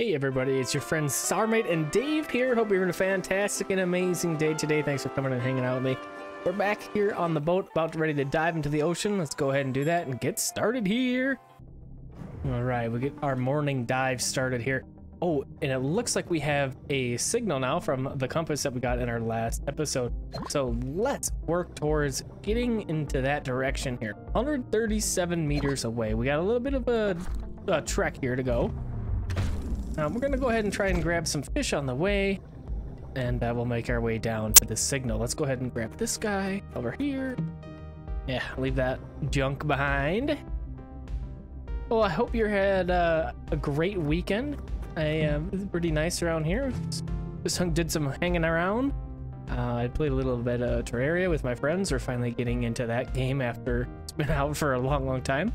Hey everybody, it's your friends Sarmate and Dave here. Hope you're having a fantastic and amazing day today. Thanks for coming and hanging out with me. We're back here on the boat, about ready to dive into the ocean. Let's go ahead and do that and get started here. All right, we get our morning dive started here. Oh, and it looks like we have a signal now from the compass that we got in our last episode. So let's work towards getting into that direction here. 137 meters away. We got a little bit of a trek here to go. We're gonna go ahead and try and grab some fish on the way, and we'll make our way down to the signal. Let's go ahead and grab this guy over here. Yeah, leave that junk behind. Well, I hope you had a great weekend. It's pretty nice around here. Just did some hanging around. I played a little bit of Terraria with my friends. We're finally getting into that game after it's been out for a long time.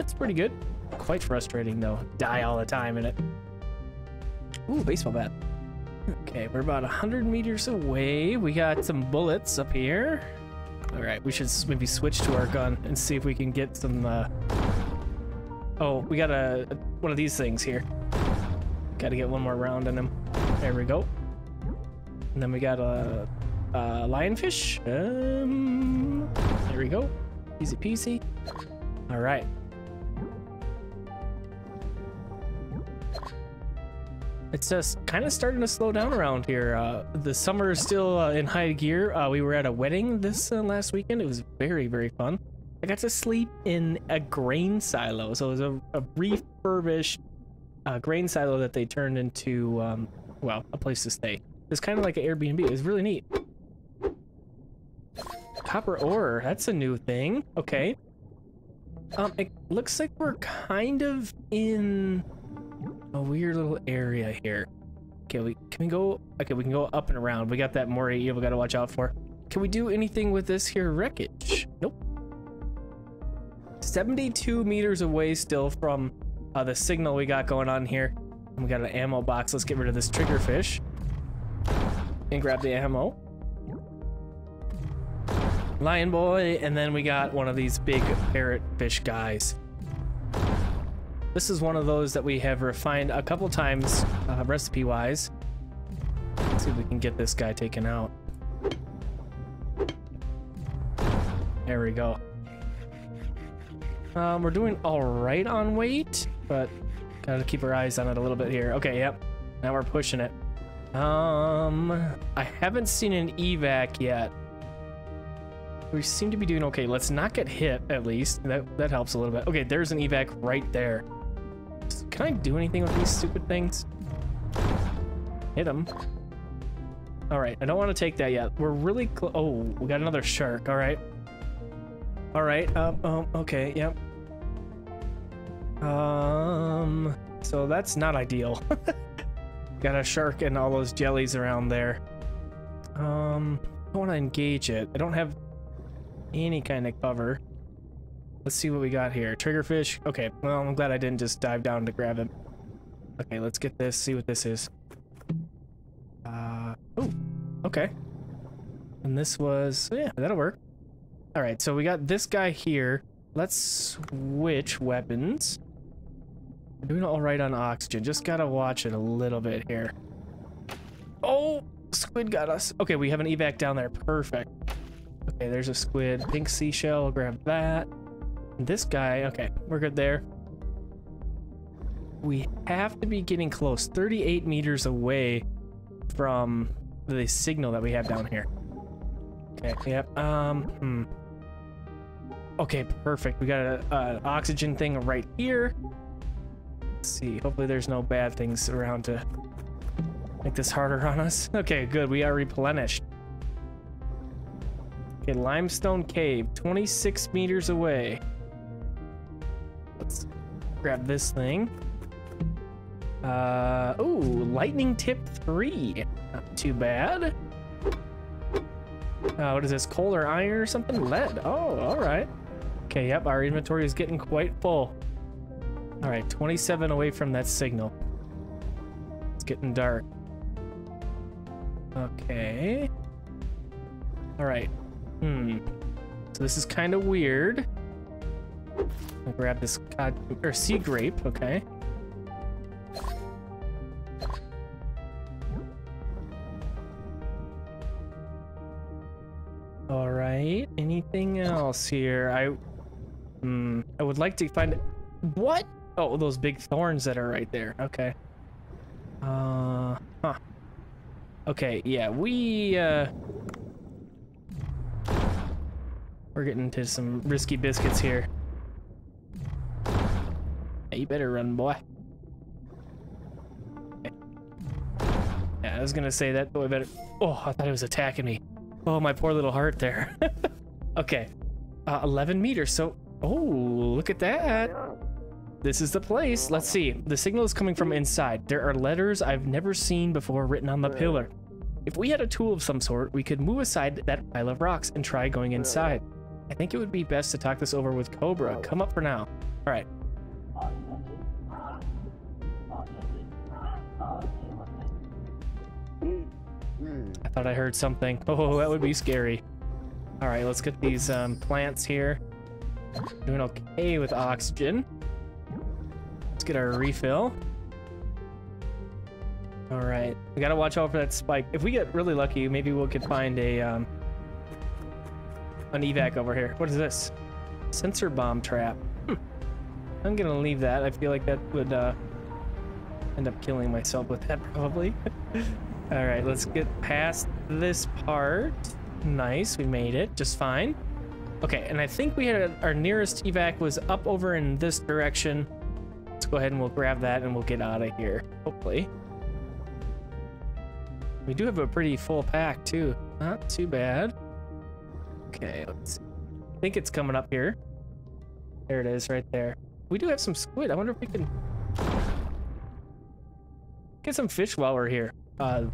It's pretty good. Quite frustrating though. Die all the time in it. Ooh, baseball bat. Okay, we're about 100 meters away. We got some bullets up here. All right, we should maybe switch to our gun and see if we can get some... Oh, we got one of these things here. Got to get one more round in them. There we go. And then we got a lionfish. There we go. Easy peasy. All right. It's just kind of starting to slow down around here. The summer is still in high gear. We were at a wedding this last weekend. It was very, very fun. I got to sleep in a grain silo. So it was a refurbished grain silo that they turned into, well, a place to stay. It's kind of like an Airbnb. It was really neat. Copper ore. That's a new thing. Okay. It looks like we're kind of in... a weird little area here. Okay, can we go? Okay, we can go up and around. We got that moray eel we gotta watch out for. Can we do anything with this here wreckage? Nope. 72 meters away still from the signal we got going on here. And we got an ammo box. Let's get rid of this triggerfish and grab the ammo. Lion boy, and then we got one of these big parrotfish guys. This is one of those that we have refined a couple times, recipe-wise. Let's see if we can get this guy taken out. There we go. We're doing all right on weight, but gotta keep our eyes on it a little bit here. Okay, yep. Now we're pushing it. I haven't seen an evac yet. We seem to be doing okay. Let's not get hit, at least. That helps a little bit. Okay, there's an evac right there. Can I do anything with these stupid things? Hit them. All right, I don't want to take that yet. We're really close. Oh, we got another shark. All right. All right. Okay, yep. So that's not ideal. Got a shark and all those jellies around there. I don't want to engage it. I don't have any kind of cover. Let's see what we got here. Triggerfish. Okay, well, I'm glad I didn't just dive down to grab him. Okay, let's get this, see what this is. Oh, okay. And this was, yeah, that'll work. All right, so we got this guy here. Let's switch weapons. We're doing all right on oxygen. Just gotta watch it a little bit here. Oh, squid got us. Okay, we have an evac down there. Perfect. Okay, there's a squid. Pink seashell, I'll grab that. This guy, okay, we're good there. We have to be getting close, 38 meters away from the signal that we have down here. Okay, yep. Okay, perfect. We got an oxygen thing right here. Let's see, hopefully there's no bad things around to make this harder on us. Okay, good, we are replenished. Okay, limestone cave, 26 meters away. Let's grab this thing. Ooh, lightning tip 3. Not too bad. What is this, coal or iron or something? Lead. Oh, all right. Okay, yep, our inventory is getting quite full. All right, 27 away from that signal. It's getting dark. Okay. All right. So this is kind of weird. I'll grab this cod or sea grape. Okay. All right. Anything else here? I would like to find what? Oh, those big thorns that are right there. Okay. Huh. Okay. Yeah, we're getting into some risky biscuits here. Yeah, you better run, boy. Okay. Yeah, I was gonna say that boy better. Oh, I thought it was attacking me. Oh, my poor little heart there. Okay. 11 meters. So, oh, look at that. This is the place. Let's see. The signal is coming from inside. There are letters I've never seen before written on the pillar. If we had a tool of some sort, we could move aside that pile of rocks and try going inside. I think it would be best to talk this over with Cobra. Come up for now. All right. I thought I heard something. Oh, that would be scary. All right, let's get these plants here. Doing okay with oxygen. Let's get our refill. All right, we gotta watch out for that spike. If we get really lucky, maybe we could find a an evac over here. What is this? Sensor bomb trap. I'm gonna leave that. I feel like that would end up killing myself with that probably. All right, let's get past this part. Nice, we made it just fine. Okay, and I think we had our nearest evac was up over in this direction. Let's go ahead and we'll grab that and we'll get out of here, hopefully. We do have a pretty full pack too. Not too bad. Okay, let's see. I think it's coming up here. There it is right there. We do have some squid. I wonder if we can get some fish while we're here.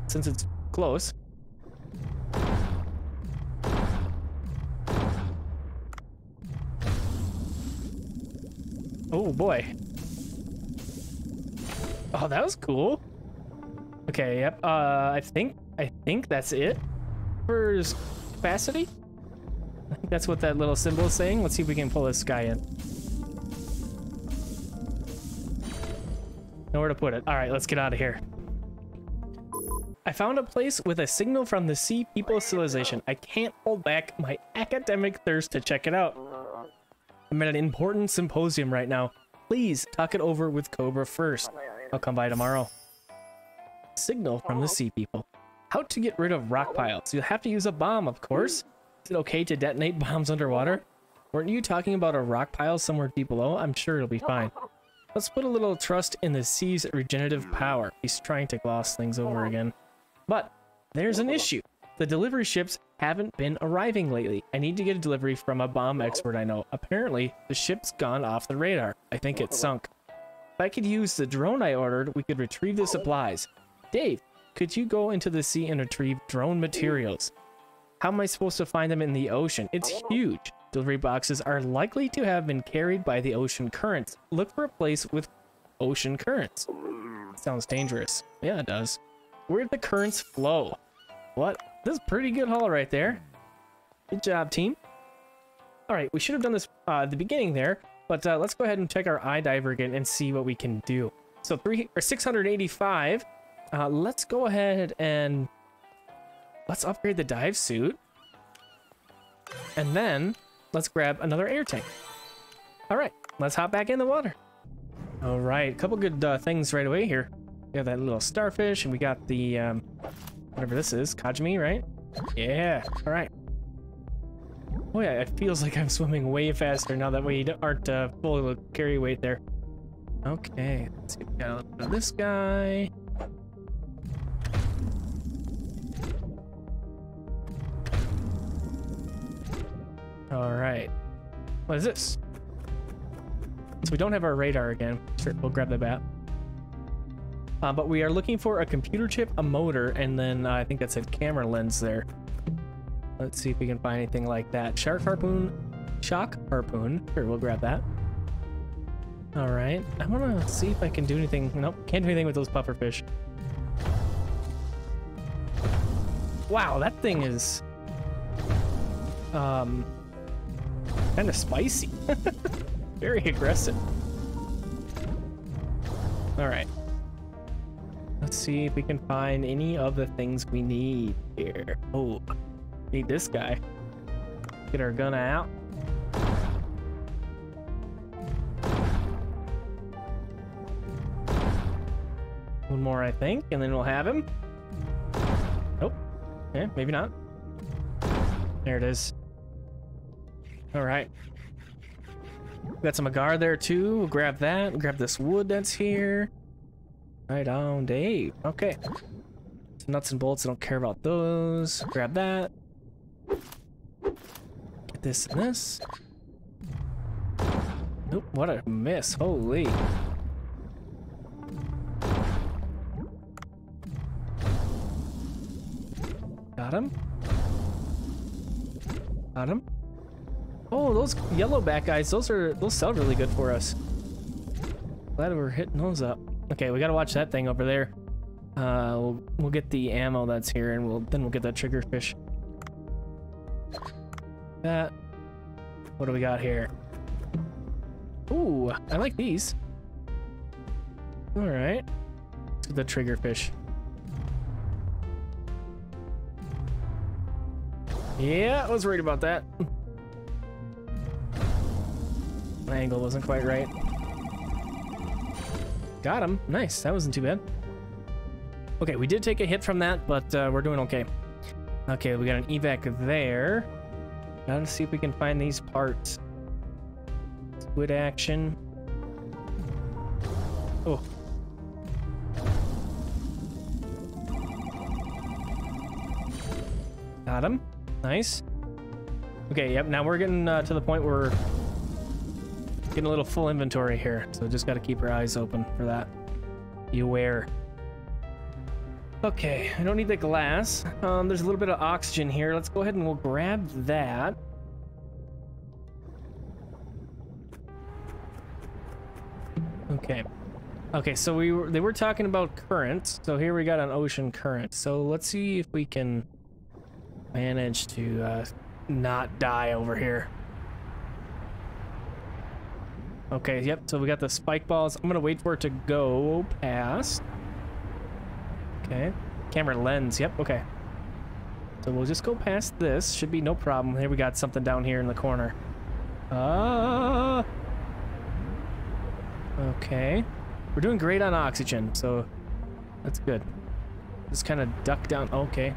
Since it's close. Oh boy. Oh, that was cool. Okay, yep. I think that's it for capacity. I think that's what that little symbol is saying. Let's see if we can pull this guy in. Nowhere to put it. All right, let's get out of here. I found a place with a signal from the Sea People civilization. I can't hold back my academic thirst to check it out. I'm at an important symposium right now. Please talk it over with Cobra first. I'll come by tomorrow. Signal from the Sea People. How to get rid of rock piles. You'll have to use a bomb, of course. Is it okay to detonate bombs underwater? Weren't you talking about a rock pile somewhere deep below? I'm sure it'll be fine. Let's put a little trust in the sea's regenerative power. He's trying to gloss things over again. But there's an issue. The delivery ships haven't been arriving lately. I need to get a delivery from a bomb expert I know. Apparently, the ship's gone off the radar. I think it sunk. If I could use the drone I ordered, we could retrieve the supplies. Dave, could you go into the sea and retrieve drone materials? How am I supposed to find them in the ocean? It's huge. Delivery boxes are likely to have been carried by the ocean currents. Look for a place with ocean currents. Sounds dangerous. Yeah, it does. Where the currents flow. What? This is a pretty good haul right there. Good job, team. All right, we should have done this at the beginning there, but let's go ahead and check our eye diver again and see what we can do. So 685. Let's go ahead and let's upgrade the dive suit. And then let's grab another air tank. All right, let's hop back in the water. All right, a couple good things right away here. We got that little starfish and we got the, whatever this is, Kajimi, right? Yeah, all right. Oh yeah, it feels like I'm swimming way faster now that we aren't full of carry weight there. Okay, let's see if we got a little bit of this guy. All right, what is this? So we don't have our radar again. Sure, we'll grab the bat. But we are looking for a computer chip, a motor, and then I think that's a camera lens there. Let's see if we can find anything like that. Shark harpoon, shock harpoon. Sure, we'll grab that. All right, I want to see if I can do anything. Nope, can't do anything with those pufferfish. Wow, that thing is kind of spicy. Very aggressive. All right, let's see if we can find any of the things we need here. Oh, need this guy. Get our gun out. One more, I think, and then we'll have him. Nope. Okay, maybe not. There it is. All right. Got some agar there too. We'll grab that. We'll grab this wood that's here. Right on, Dave. Okay. Some nuts and bolts. I don't care about those. Grab that. Get this and this. Nope. What a miss. Holy. Got him. Got him. Oh, those yellowback guys, those sell really good for us. Glad we're hitting those up. Okay, we gotta watch that thing over there. We'll get the ammo that's here, and then we'll get that triggerfish. That. What do we got here? Ooh, I like these. All right, let's get the triggerfish. Yeah, I was worried about that. My angle wasn't quite right. Got him. Nice. That wasn't too bad. Okay, we did take a hit from that, but we're doing okay. Okay, we got an evac there. Gotta see if we can find these parts. Squid action. Oh. Got him. Nice. Okay, yep, now we're getting to the point where getting a little full inventory here, so just got to keep our eyes open for that. Beware. Okay, I don't need the glass. There's a little bit of oxygen here. Let's go ahead and we'll grab that. Okay. Okay, so they were talking about currents. So here we got an ocean current. So let's see if we can manage to not die over here. Okay, yep, so we got the spike balls. I'm gonna wait for it to go past. Okay, camera lens, yep, okay. So we'll just go past this, should be no problem. Here we got something down here in the corner. Okay. We're doing great on oxygen, so that's good. Just kind of duck down, okay.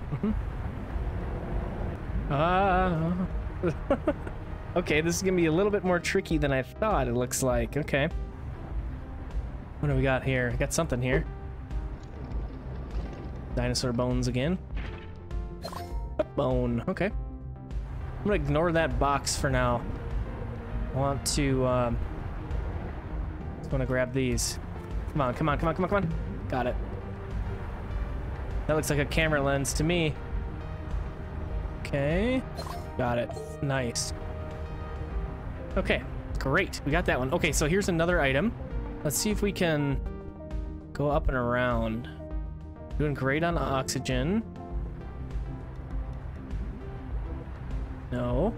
Okay, this is gonna be a little bit more tricky than I thought, it looks like. Okay. What do we got here? I got something here. Dinosaur bones again. Bone. Okay. I'm gonna ignore that box for now. I want to, just wanna grab these. Come on, come on, come on, come on, come on. Got it. That looks like a camera lens to me. Okay. Got it. Nice. Okay, great. We got that one. Okay, so here's another item. Let's see if we can go up and around. Doing great on oxygen. No.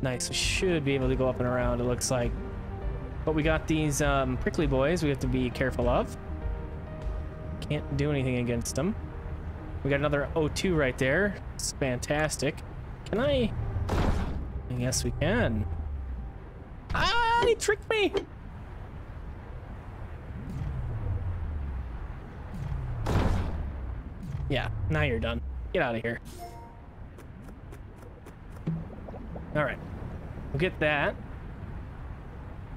Nice. We should be able to go up and around, it looks like. But we got these prickly boys we have to be careful of. Can't do anything against them. We got another O2 right there. It's fantastic. Can I? Yes, we can. Ah, he tricked me! Yeah, now you're done. Get out of here. Alright. We'll get that.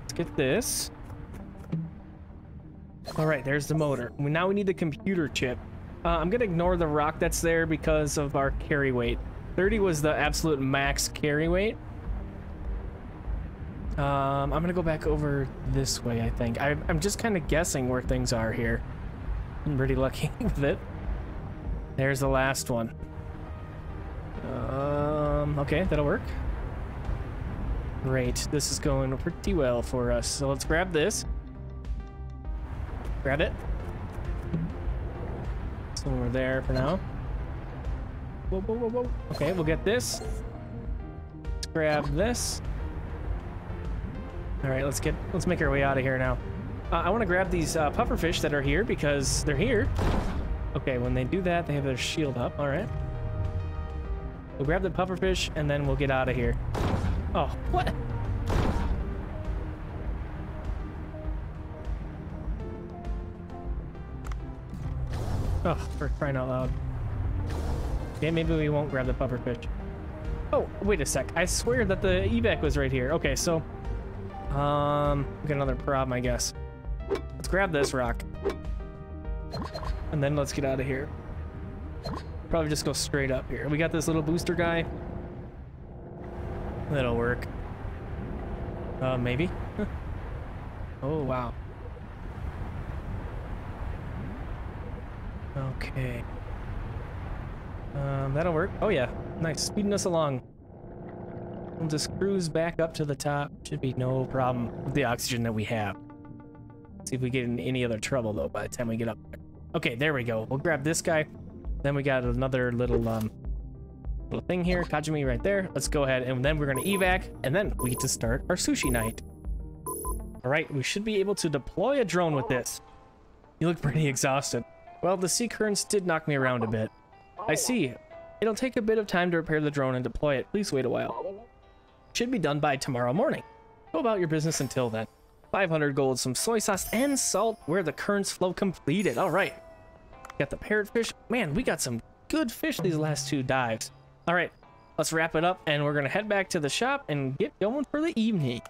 Let's get this. Alright, there's the motor. Now we need the computer chip. I'm gonna ignore the rock that's there because of our carry weight. 30 was the absolute max carry weight. I'm gonna go back over this way, I think. I'm just kind of guessing where things are here. I'm pretty lucky with it. There's the last one. Okay, that'll work. Great, this is going pretty well for us. So let's grab this. Grab it. Over there for now. Whoa, whoa, whoa, whoa. Okay, we'll get this. Let's grab this. All right, let's make our way out of here now. I want to grab these pufferfish that are here because they're here. Okay, when they do that, they have their shield up. All right. We'll grab the pufferfish, and then we'll get out of here. Oh, what? Oh, for crying out loud. Okay, maybe we won't grab the pufferfish. Oh, wait a sec. I swear that the evac was right here. Okay, so... we got another problem, I guess. Let's grab this rock. And then let's get out of here. Probably just go straight up here. We got this little booster guy. That'll work. Maybe? Oh, wow. Okay. That'll work. Oh, yeah. Nice. Speeding us along. We'll just cruise back up to the top. Should be no problem with the oxygen that we have. See if we get in any other trouble, though, by the time we get up there. Okay, there we go. We'll grab this guy. Then we got another little little thing here. Kajimi right there. Let's go ahead, and then we're going to evac, and then we get to start our sushi night. All right, we should be able to deploy a drone with this. You look pretty exhausted. Well, the sea currents did knock me around a bit. I see. It'll take a bit of time to repair the drone and deploy it. Please wait a while. Should be done by tomorrow morning. Go about your business until then. 500 gold, some soy sauce, and salt where the currents flow completed. All right. Got the parrotfish. Man, we got some good fish these last two dives. All right. Let's wrap it up, and we're going to head back to the shop and get going for the evening.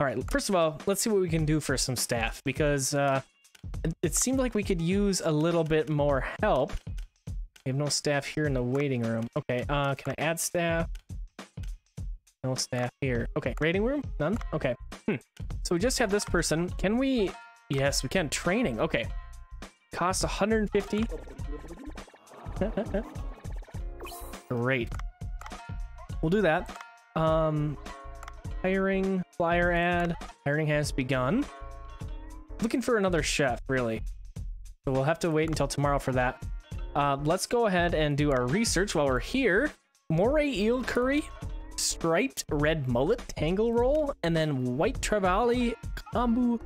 All right. First of all, let's see what we can do for some staff, because... it seemed like we could use a little bit more help. We have no staff here in the waiting room. Okay, can I add staff? No staff here. Okay, waiting room? None? Okay. So we just have this person. Can we... Yes, we can. Training. Okay. Cost 150. Great. We'll do that. Hiring, flyer ad. Hiring has begun. Looking for another chef, really. So we'll have to wait until tomorrow for that. Let's go ahead and do our research while we're here. Moray eel curry, striped red mullet tangle roll, and then white trevally kombu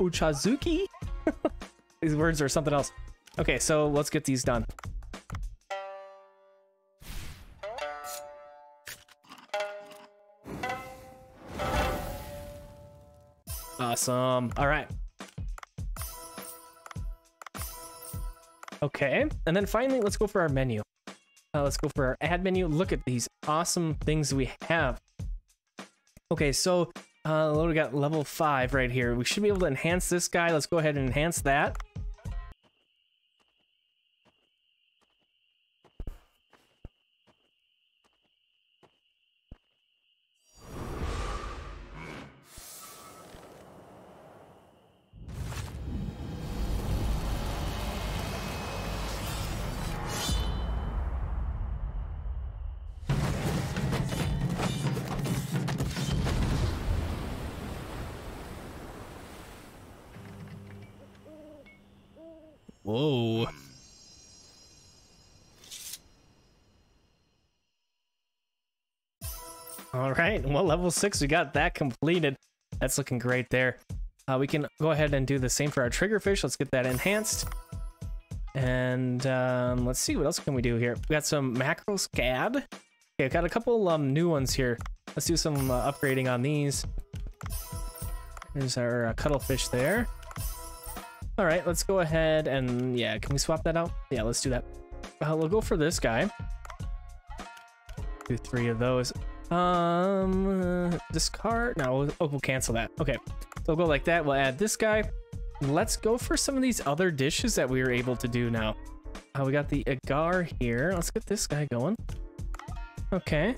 uchazuki. These words are something else. Okay, so let's get these done. Awesome. All right. Okay, and then finally, let's go for our menu. Let's go for our ad menu. Look at these awesome things we have. Okay, so we got level 5 right here. We should be able to enhance this guy. Let's go ahead and enhance that. Whoa. All right, well, level 6, we got that completed. That's looking great there. We can go ahead and do the same for our triggerfish. Let's get that enhanced. And let's see, what else can we do here? We got some mackerel scad. Okay, we've got a couple new ones here. Let's do some upgrading on these. There's our cuttlefish there. All right, let's go ahead and, yeah, can we swap that out? Yeah, let's do that. We'll go for this guy. Do 3 of those. Discard? No, we'll cancel that. Okay, so we'll go like that. We'll add this guy. Let's go for some of these other dishes that we were able to do now. We got the agar here. Let's get this guy going. Okay.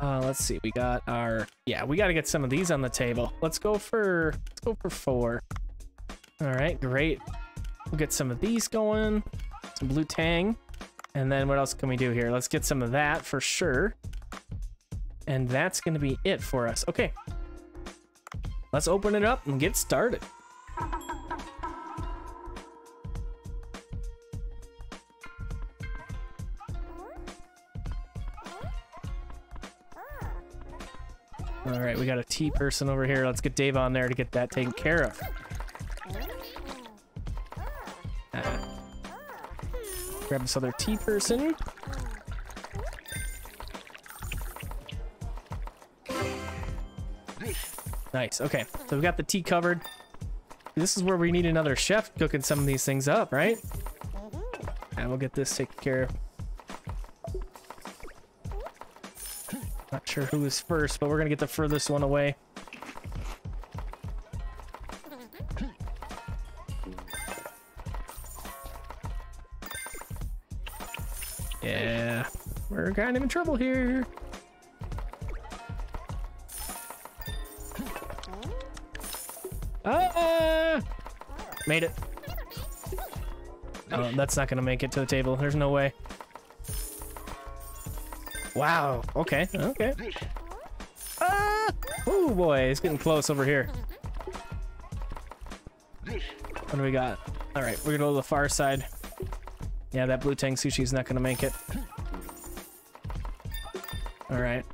Let's see. We got our, yeah, we got to get some of these on the table. Let's go for 4. All right, great. We'll get some of these going, some blue tang, and then what else can we do here? Let's get some of that for sure. And that's going to be it for us. Okay, let's open it up and get started. All right, we got a tea person over here. Let's get Dave on there to get that taken care of. grab this other tea person. Nice. Okay, so we've got the tea covered. This is where we need another chef cooking some of these things up, right? And we'll get this taken care of. Not sure who is first, but we're gonna get the furthest one away. Yeah, we're kind of in trouble here. Made it. Oh, that's not gonna make it to the table. There's no way. Wow. Okay. Okay. Ah! Oh boy, it's getting close over here. What do we got? All right, we're gonna go to the far side. Yeah, that blue tang sushi's not gonna make it. All right.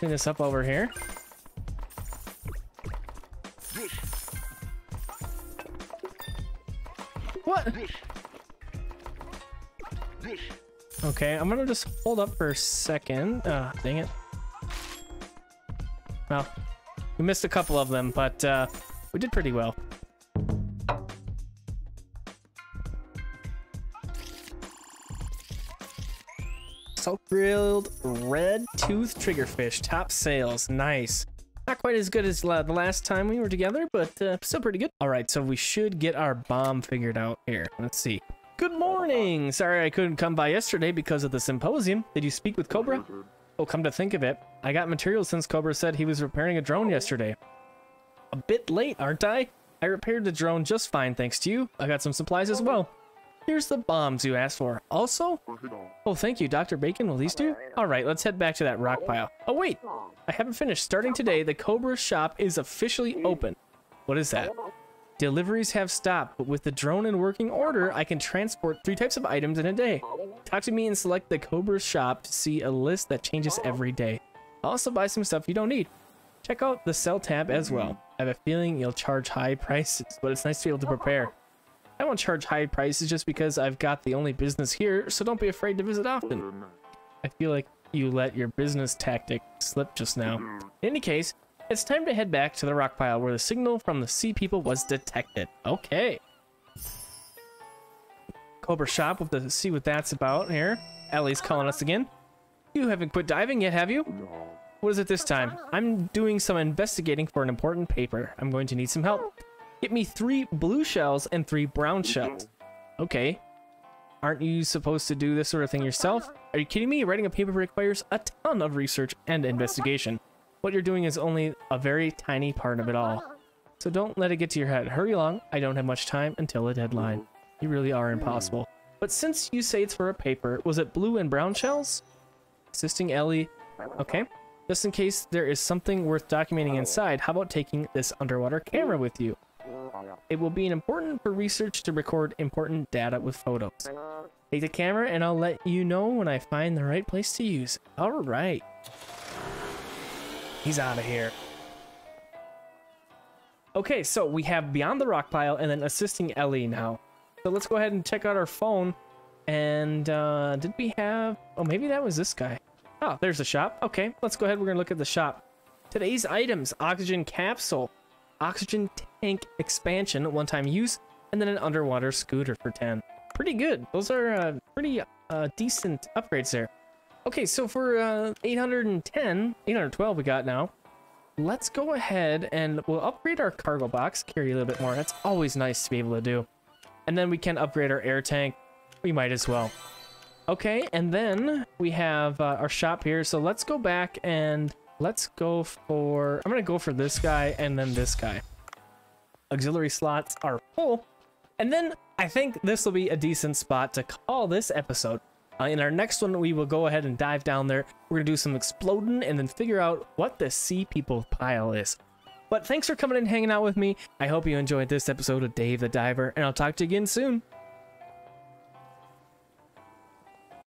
Clean this up over here. What? Okay, I'm gonna just hold up for a second. Dang it. Well, we missed a couple of them, but we did pretty well. Salt grilled red tooth triggerfish, top sales, nice. Not quite as good as the last time we were together, but still pretty good. All right, so we should get our bomb figured out here. Let's see. Good morning. Sorry I couldn't come by yesterday because of the symposium. Did you speak with Cobra? Oh, come to think of it, I got materials since Cobra said he was repairing a drone yesterday. A bit late, aren't I? I repaired the drone just fine thanks to you. I got some supplies as well. Here's the bombs you asked for. Also? Oh, thank you, Dr. Bacon. Will these do? All right, let's head back to that rock pile. Oh, wait. I haven't finished. Starting today, the Cobra shop is officially open. What is that? Deliveries have stopped, but with the drone in working order, I can transport 3 types of items in a day. Talk to me and select the Cobra shop to see a list that changes every day. I'll also buy some stuff you don't need. Check out the sell tab as well. I have a feeling you'll charge high prices, but it's nice to be able to prepare. I won't charge high prices just because I've got the only business here, so don't be afraid to visit often. I feel like you let your business tactic slip just now. In any case, it's time to head back to the rock pile where the signal from the Sea People was detected. Okay. Cobra shop, we'll have to see what that's about here. Ellie's calling us again. You haven't quit diving yet, have you? What is it this time? I'm doing some investigating for an important paper. I'm going to need some help. Get me 3 blue shells and 3 brown shells. Okay. Aren't you supposed to do this sort of thing yourself? Are you kidding me? Writing a paper requires a ton of research and investigation. What you're doing is only a very tiny part of it all. So don't let it get to your head. Hurry along. I don't have much time until the deadline. You really are impossible. But since you say it's for a paper, was it blue and brown shells? Assisting Ellie. Okay. Just in case there is something worth documenting inside, how about taking this underwater camera with you? It will be important for research to record important data with photos. Take the camera and I'll let you know when I find the right place to use it. All right. He's out of here. Okay, so we have Beyond the Rock Pile and then Assisting Ellie now. So let's go ahead and check out our phone. And did we have... Oh, maybe that was this guy. Oh, there's the shop. Okay, let's go ahead. We're going to look at the shop. Today's items. Oxygen capsule. Oxygen tank expansion, one-time use, and then an underwater scooter for 10. Pretty good. Those are pretty decent upgrades there. Okay, so for 812 we got now. Let's go ahead and we'll upgrade our cargo box, carry a little bit more. That's always nice to be able to do. And then we can upgrade our air tank. We might as well. Okay, and then we have our shop here. So let's go back and... Let's go for... I'm going to go for this guy and then this guy. Auxiliary slots are full. And then I think this will be a decent spot to call this episode. In our next one, we will go ahead and dive down there. We're going to do some exploding and then figure out what the Sea People pile is. But thanks for coming and hanging out with me. I hope you enjoyed this episode of Dave the Diver, and I'll talk to you again soon.